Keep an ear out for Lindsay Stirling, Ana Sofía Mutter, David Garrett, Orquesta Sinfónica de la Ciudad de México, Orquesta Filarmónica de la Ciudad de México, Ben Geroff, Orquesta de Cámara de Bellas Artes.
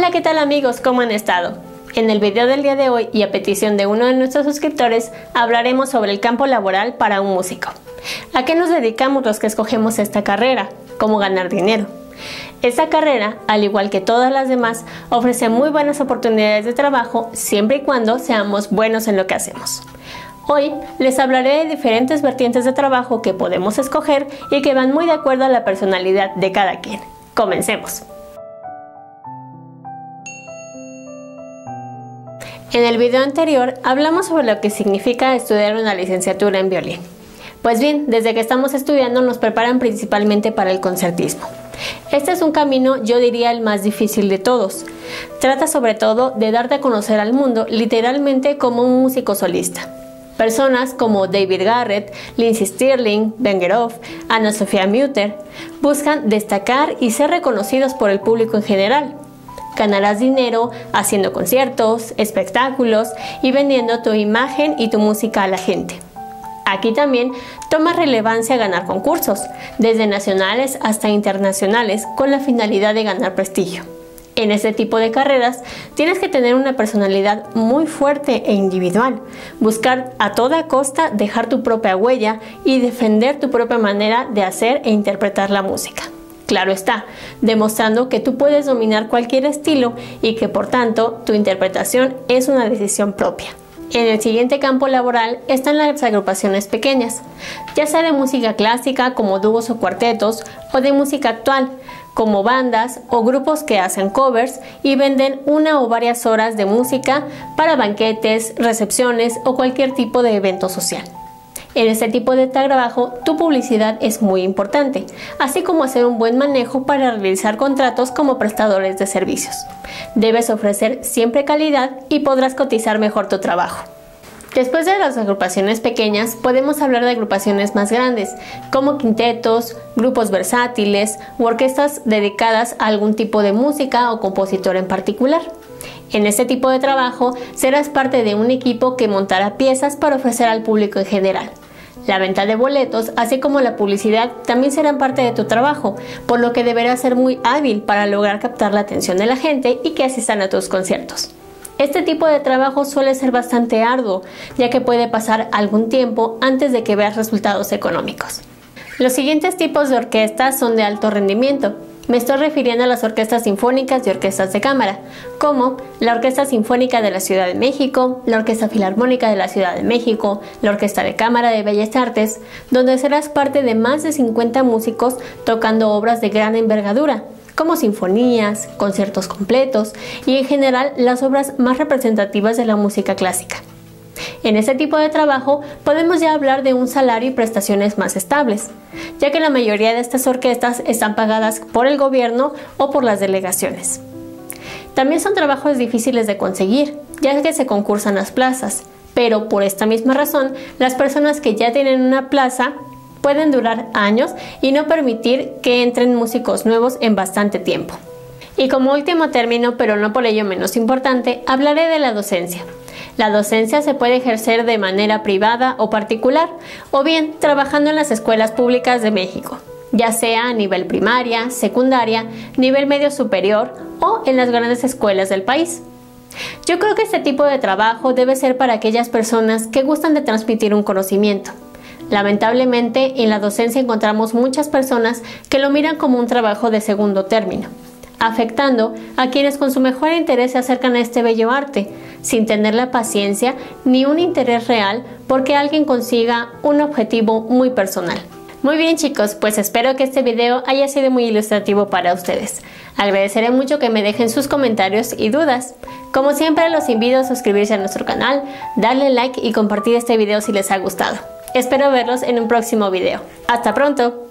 Hola, ¿qué tal amigos? ¿Cómo han estado? En el video del día de hoy y a petición de uno de nuestros suscriptores hablaremos sobre el campo laboral para un músico. ¿A qué nos dedicamos los que escogemos esta carrera? ¿Cómo ganar dinero? Esta carrera, al igual que todas las demás, ofrece muy buenas oportunidades de trabajo siempre y cuando seamos buenos en lo que hacemos. Hoy les hablaré de diferentes vertientes de trabajo que podemos escoger y que van muy de acuerdo a la personalidad de cada quien. ¡Comencemos! En el video anterior hablamos sobre lo que significa estudiar una licenciatura en violín. Pues bien, desde que estamos estudiando nos preparan principalmente para el concertismo. Este es un camino, yo diría, el más difícil de todos. Trata sobre todo de darte a conocer al mundo literalmente como un músico solista. Personas como David Garrett, Lindsay Stirling, Ben Geroff, Ana Sofía Mutter buscan destacar y ser reconocidos por el público en general. Ganarás dinero haciendo conciertos, espectáculos y vendiendo tu imagen y tu música a la gente. Aquí también toma relevancia ganar concursos, desde nacionales hasta internacionales, con la finalidad de ganar prestigio. En este tipo de carreras tienes que tener una personalidad muy fuerte e individual, buscar a toda costa dejar tu propia huella y defender tu propia manera de hacer e interpretar la música. Claro está, demostrando que tú puedes dominar cualquier estilo y que por tanto tu interpretación es una decisión propia. En el siguiente campo laboral están las agrupaciones pequeñas, ya sea de música clásica como dúos o cuartetos o de música actual como bandas o grupos que hacen covers y venden una o varias horas de música para banquetes, recepciones o cualquier tipo de evento social. En este tipo de trabajo, tu publicidad es muy importante, así como hacer un buen manejo para realizar contratos como prestadores de servicios. Debes ofrecer siempre calidad y podrás cotizar mejor tu trabajo. Después de las agrupaciones pequeñas, podemos hablar de agrupaciones más grandes, como quintetos, grupos versátiles u orquestas dedicadas a algún tipo de música o compositor en particular. En este tipo de trabajo, serás parte de un equipo que montará piezas para ofrecer al público en general. La venta de boletos, así como la publicidad, también serán parte de tu trabajo, por lo que deberás ser muy hábil para lograr captar la atención de la gente y que asistan a tus conciertos. Este tipo de trabajo suele ser bastante arduo, ya que puede pasar algún tiempo antes de que veas resultados económicos. Los siguientes tipos de orquestas son de alto rendimiento. Me estoy refiriendo a las orquestas sinfónicas y orquestas de cámara, como la Orquesta Sinfónica de la Ciudad de México, la Orquesta Filarmónica de la Ciudad de México, la Orquesta de Cámara de Bellas Artes, donde serás parte de más de 50 músicos tocando obras de gran envergadura, como sinfonías, conciertos completos y en general las obras más representativas de la música clásica. En este tipo de trabajo podemos ya hablar de un salario y prestaciones más estables, ya que la mayoría de estas orquestas están pagadas por el gobierno o por las delegaciones. También son trabajos difíciles de conseguir, ya que se concursan las plazas, pero por esta misma razón las personas que ya tienen una plaza pueden durar años y no permitir que entren músicos nuevos en bastante tiempo. Y como último término, pero no por ello menos importante, hablaré de la docencia. La docencia se puede ejercer de manera privada o particular, o bien trabajando en las escuelas públicas de México, ya sea a nivel primaria, secundaria, nivel medio superior o en las grandes escuelas del país. Yo creo que este tipo de trabajo debe ser para aquellas personas que gustan de transmitir un conocimiento. Lamentablemente, en la docencia encontramos muchas personas que lo miran como un trabajo de segundo término, afectando a quienes con su mejor interés se acercan a este bello arte, sin tener la paciencia ni un interés real porque alguien consiga un objetivo muy personal. Muy bien chicos, pues espero que este video haya sido muy ilustrativo para ustedes. Agradeceré mucho que me dejen sus comentarios y dudas. Como siempre los invito a suscribirse a nuestro canal, darle like y compartir este video si les ha gustado. Espero verlos en un próximo video. ¡Hasta pronto!